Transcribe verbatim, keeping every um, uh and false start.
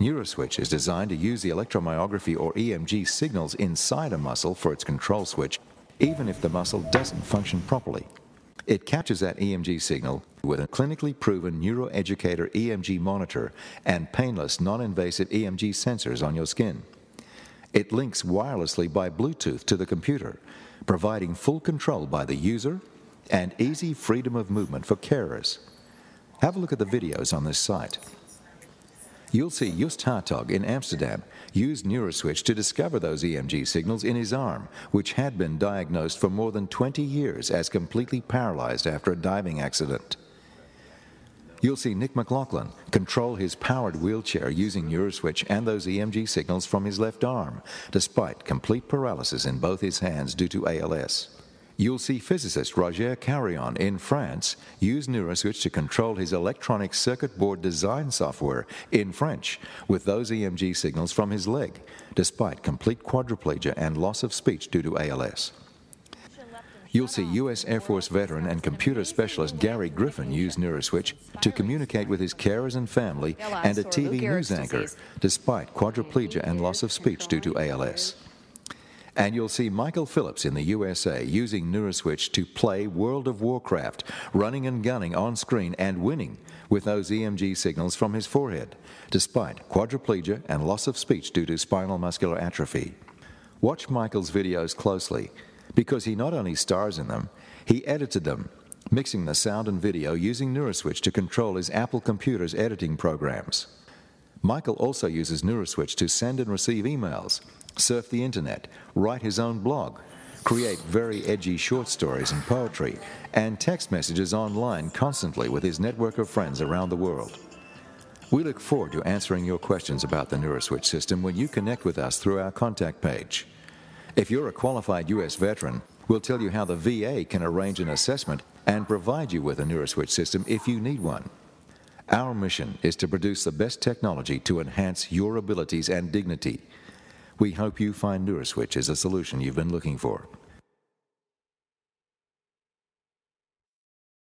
NeuroSwitch is designed to use the electromyography or E M G signals inside a muscle for its control switch, even if the muscle doesn't function properly. It captures that E M G signal with a clinically proven NeuroEducator E M G monitor and painless, non-invasive E M G sensors on your skin. It links wirelessly by Bluetooth to the computer, providing full control by the user and easy freedom of movement for carers. Have a look at the videos on this site. You'll see Just Hartog in Amsterdam used NeuroSwitch to discover those E M G signals in his arm, which had been diagnosed for more than twenty years as completely paralyzed after a diving accident. You'll see Nick McLaughlin control his powered wheelchair using NeuroSwitch and those E M G signals from his left arm, despite complete paralysis in both his hands due to A L S. You'll see physicist Roger Carrion in France use NeuroSwitch to control his electronic circuit board design software in French with those E M G signals from his leg, despite complete quadriplegia and loss of speech due to A L S. You'll see U S Air Force veteran and computer specialist Gary Griffin use NeuroSwitch to communicate with his carers and family and a T V news anchor, despite quadriplegia and loss of speech due to A L S. And you'll see Michael Phillips in the U S A using NeuroSwitch to play World of Warcraft, running and gunning on screen and winning with those E M G signals from his forehead, despite quadriplegia and loss of speech due to spinal muscular atrophy. Watch Michael's videos closely, because he not only stars in them, he edited them, mixing the sound and video using NeuroSwitch to control his Apple computer's editing programs. Michael also uses NeuroSwitch to send and receive emails, surf the internet, write his own blog, create very edgy short stories and poetry, and text messages online constantly with his network of friends around the world. We look forward to answering your questions about the NeuroSwitch system when you connect with us through our contact page. If you're a qualified U S veteran, we'll tell you how the V A can arrange an assessment and provide you with a NeuroSwitch system if you need one. Our mission is to produce the best technology to enhance your abilities and dignity. We hope you find NeuroSwitch is a solution you've been looking for.